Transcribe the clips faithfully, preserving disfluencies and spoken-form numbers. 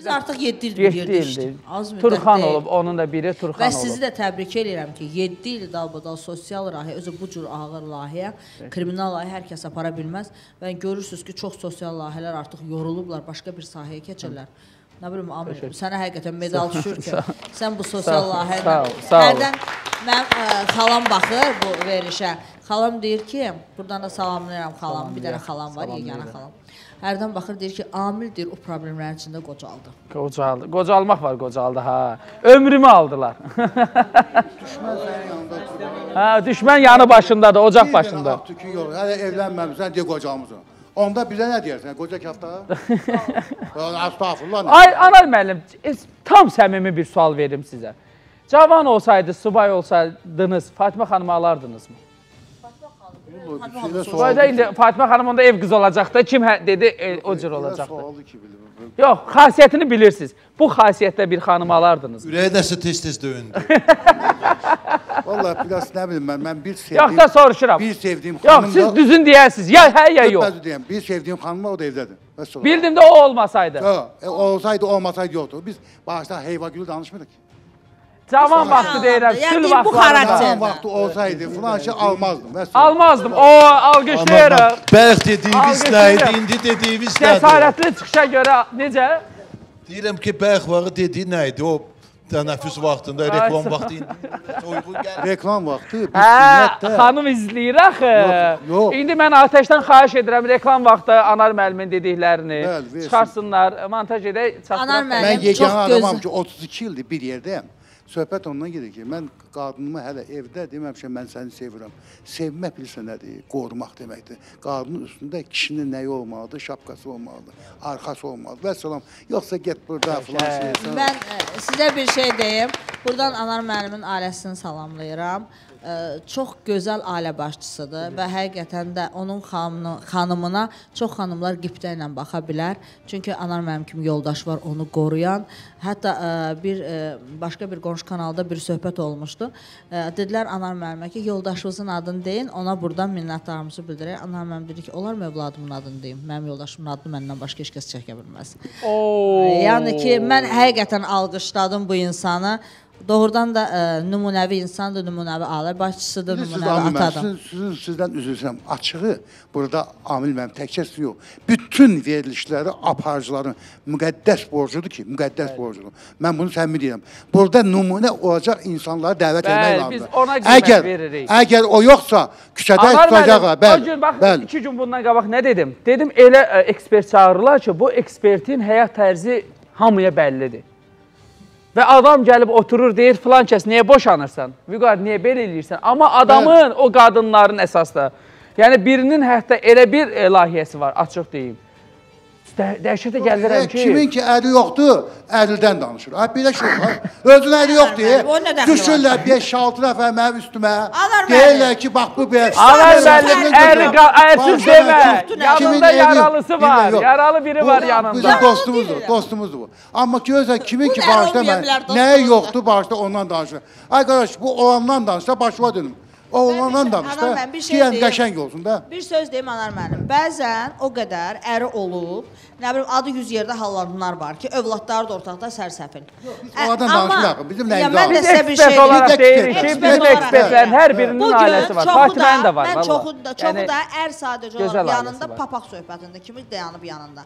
Biz artıq yeddi il işlədik. Az müddətdir. Turxan olub, onun da biri Turxan olub. Və sizi də təbrik edirəm ki, yeddi il dalbadal sosial layihə, özü bu cür ağır layihə, kriminal layihə hər kəs apara bilməz. Və görürsünüz ki, çox sosial layihələr artıq yorulublar, başqa bir sahəyə keçirlər. Nə bilim, Amir, sənə həqiqətən medal düşür ki, sən bu sosial layihədən, hərdən mənim xalam baxır bu verilişə. Xalam deyir ki, buradan da salamlayıram xalam, bir dənə xalam var, yeganə xalam. Hərdən baxır, deyir ki, Amir deyir, o problemlərin içində qocaldı. Qocaldı, qocalmaq var qocaldı, hə. Ömrümü aldılar. Düşmən sənin yanındadır. Hə, düşmən yanı başındadır, ocaq başında. Hələ evlənməmişsən, deyə qocalmışsın. Onda bizə nə deyərsən, qoca kafta? Anar müəllim, tam səmimi bir sual verim sizə. Cavan olsaydı, subay olsaydınız, Fatma xanımı alardınız mı? Fatma xanım onda ev qızı olacaqda, kim dedi o cür olacaqda. Yox, xasiyyətini bilirsiniz. Bu xasiyyətdə bir xanımı alardınız mı? Ürəyə dəsə tez-tez döyündü. Valla biraz nə bilim mən, mən bir sevdiyim... Yox da soruşuram. Bir sevdiyim xanımda... Yox, siz düzün deyərsiniz, ya hə, ya yox. Bir sevdiyim xanımda o da evdədir. Bildim də o olmasaydı. Olsaydı, olmasaydı yoxdur. Biz başda heyva gülü danışmırıq. Cavan vaxtı deyirəm, sül vaxtlarında. Cavan vaxtı olsaydı, filan şey almazdım. Almazdım, o alqışlayırıq. Bəlk dediyimiz nədir, indi dediyimiz nədir? Cəsarətli çıxışa görə necə? Deyirəm ki, bəlk varı dediyi nədir, o... Tənəffüs vaxtında, reklam vaxtı, soyğu gəlir. Reklam vaxtı? Hə, xanım izləyir axı. İndi mən atəşdən xahiş edirəm, reklam vaxtı Anar müəllimin dediklərini çıxarsınlar, montaj edək, çatırlar. Mən yeganə adamam ki, otuz iki ildir bir yerdəyəm. Söhbət ondan gedir ki, mən qadınımı hələ evdə deməmişəm, mən səni sevirəm. Sevmək bilirsən nədir, qorumaq deməkdir. Qadının üstündə kişinin nəyi olmalıdır, şapkası olmalıdır, arxası olmalıdır. Və salam, yoxsa get burada filan şeysən. Mən sizə bir şey deyim. Buradan Anar müəllimin ailəsini salamlayıram. Çox gözəl ailə başçısıdır və həqiqətən də onun xanımına çox xanımlar qibtə ilə baxa bilər. Çünki Anar mənim kimi yoldaş var onu qoruyan. Hətta başqa bir qonşu kanalda bir söhbət olmuşdu. Dedilər Anar mənimə ki, yoldaşınızın adını deyin, ona buradan minnətdarımızı bildirək. Anar mənim dedi ki, olar mı evladımın adını deyim? Mənim yoldaşımın adını məndən başqa heç kəs çəkə bilməz. Yəni ki, mən həqiqətən alqışladım bu insanı. Doğrudan da nümunəvi insandır, nümunəvi ailə başçısıdır, nümunəvi atadır. Sizdən üzr istəyirəm. Açığı, burada Amil mənim təkcəsi yox. Bütün verilişləri, aparıcıların müqəddəs borcudur ki, müqəddəs borcudur. Mən bunu səmimi deyirəm. Burada nümunə olacaq insanları dəvət etmək lazımdır. Bəli, biz ona qiymət veririk. Əgər o yoxsa, küçədə tutacaqlar. Anar müəllim, o gün, bax, iki gün bundan qabaq nə dedim? Dedim, elə ekspert çağırırlar ki, bu ekspertin həyat tərzi hamıya bəllidir. Və adam gəlib oturur, deyir, filan kəs, niyə boşanırsan? Vüqar, niyə belə eləyirsən? Amma adamın, o qadınların əsasda, yəni birinin hətta elə bir layihəsi var, açıq deyim. Dəhşətə gəlirəm ki... Kimin ki, əli yoxdur, əldən danışır. Belə şey var, özün əli yoxdur, düşürlər beş altı nəfər mənim üstümə, deyirlər ki, bax bu belə... Anar müəllim, əlsiz demə, yanında yaralısı var, yaralı biri var yanında. Bizim dostumuzdur, dostumuzdur bu. Amma ki, özə kimin ki, bağışda mən, nəyə yoxdur, bağışda ondan danışır. Ay qardaş, bu olandan danışsa, başıva dönüm. Oğlandan danışda, deyən qəşəng olsun da. Bir söz deyim, Anar müəllim, bəzən o qədər əri olub, nə bilim, adı yüz yerdə hallananlar var ki, övladları da ortaqda sərsəfil. Oğlandan danışmaq, bizim nəyimiz var? Biz ekspert olaraq deyirik ki, bizim ekspertlərin hər birinin ailəsi var. Fatihənin də var, valla. Çoxu da ər sadəcə olaraq yanında, papaq söhbətində, kimi dayanıb yanında.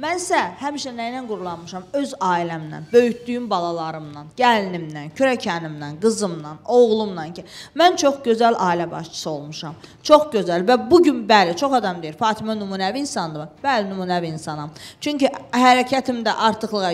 Mən isə həmişə nə ilə qurulanmışam? Öz ailəmlə, böyütdüyüm balalarımla, gəlinimlə, kürəkənimlə, qızımla, oğlumla ki, mən çox gözəl ailə başçısı olmuşam. Çox gözəl və bugün bəli, çox adam deyir, Fatimə nümunəvi insandır mı? Bəli, nümunəvi insanam. Çünki hərəkətimdə artıqlığa,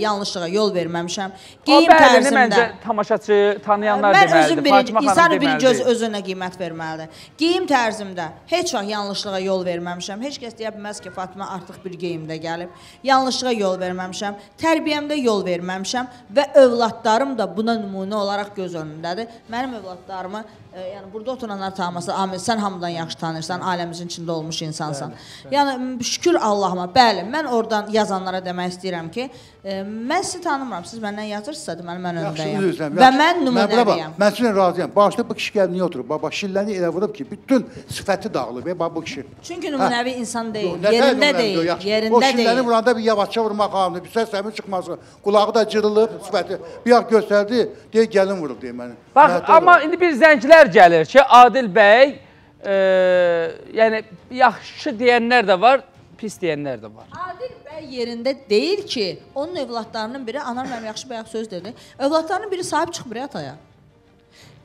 yanlışlığa yol verməmişəm. O bəlini məncə tamaşaçı, tanıyanlar deməlidir. İnsanı bir göz özünə qiymət verməlidir. Geyim tərzimdə heç vaxt yanlışlığa yol verməmişəm. Heç kəs deyə bilməz ki, Fatimə artıq bir geyimdə gəlib, yanlışlığa yol verməmişəm, tərbiyəmdə yol verməmişəm və övladlarım da buna nümunə olaraq göz önündədir. Mənim övladlarımı Yəni burada oturanlar tanıması, Amil, sən hamıdan yaxşı tanırsan, aləmizin içində olmuş insansan. Bəli, bəli. Yəni şükür Allahıma, bəli, mən oradan yazanlara demək istəyirəm ki, e, mən sizi tanımıram, siz məndən yazırsınız, mən mən önündəyəm. Və mən nümunəliyəm. Mən sizlə razıyam. Başda bu kişi gəlib niyə oturur? Baba şilləni elə vurub ki, bütün sifəti dağılıb, baba bu kişi. Çünki nümunəvi insan deyil, yerində deyil, yerində deyil. O şilləni vuranda bir yavaşça vurmaq lazımdır, bir səs səmin çıxması, qulağı da cırılıb, sifəti bir yax göstərdi, deyə gəlin vurub deyə məni. Bax, amma indi bir zəncilər gəlir ki, Adil bəy, e, yəni yaxşı deyənlər də var, pis deyənlər də var. Adil bəy yerində deyil ki, onun evlatlarının biri, anam mənim yaxşı bayaq söz dedi, evlatlarının biri sahib çıxmır ataya.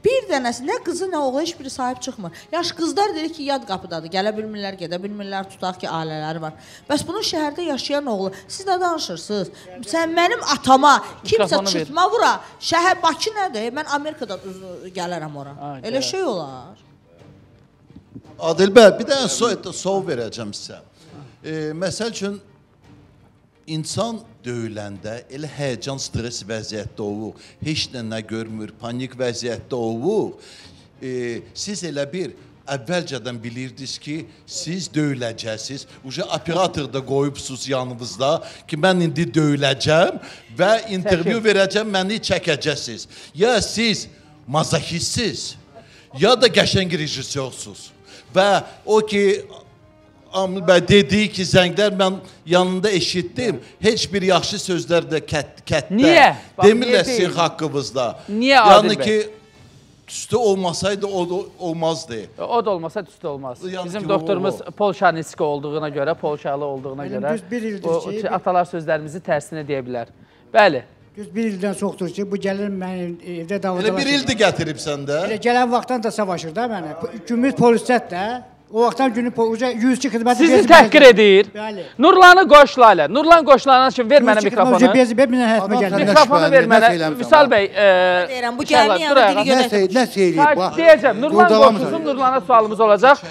Bir dənəsi, nə qızı, nə oğlu, heç biri sahib çıxmır. Yaş qızlar dedik ki, yad qapıdadır, gələ bilmirlər, gedə bilmirlər, tutaq ki, ailələri var. Bəs bunun şəhərdə yaşayan oğlu, siz nə danışırsınız? Sən mənim atama, kimsə çıxma vura, şəhər Bakı nədir? Mən Amerikadan gələrəm ora. Elə şey olar. Adil bəy, bir dənə sual verəcəm sizə. Məsəl üçün, İnsan döyüləndə elə həyəcan, stres vəziyyətdə olur, heç nə görmür, panik vəziyyətdə olur. E, siz elə bir əvvəlcədən bilirdiniz ki, siz döyüləcəksiniz. Uca operator da qoyubsunuz yanınızda ki, mən indi döyüləcəm və intervyu verəcəm, məni çəkəcəksiniz. Ya siz mazaxistsiz, ya da qəşəng rejissyorsunuz və o ki, Amil bəy dediyi ki, zənglər mən yanında eşitdim, heç bir yaxşı sözlər də kətdə, demirlər sizin haqqınızda. Niyə Adil bəy? Yəni ki, tüstü olmasaydı olmazdı. O da olmasa tüstü olmaz. Bizim doktorumuz Polşaniski olduğuna görə, Polşalı olduğuna görə atalar sözlərimizi tərsinə deyə bilər. Bəli. Düz bir ildən çoxdur ki, bu gəlir mənim evdə davadalaşır. Elə bir ildir gətirib səndə. Elə gələn vaxtdan da savaşır da mənə. Gümrük polisət də. O vaxtdan günü yüz iki xidməti... Sizin təhqir edir. Nurlanı qoşla ilə. Nurlan qoşla ilə. Ver mənə mikrofonu. Mikrofonu ver mənə. Vüsal bəy... Bu gəlməyəm, dili götür. Deyəcəm, Nurlan qoşulsun, Nurlana sualımız olacaq.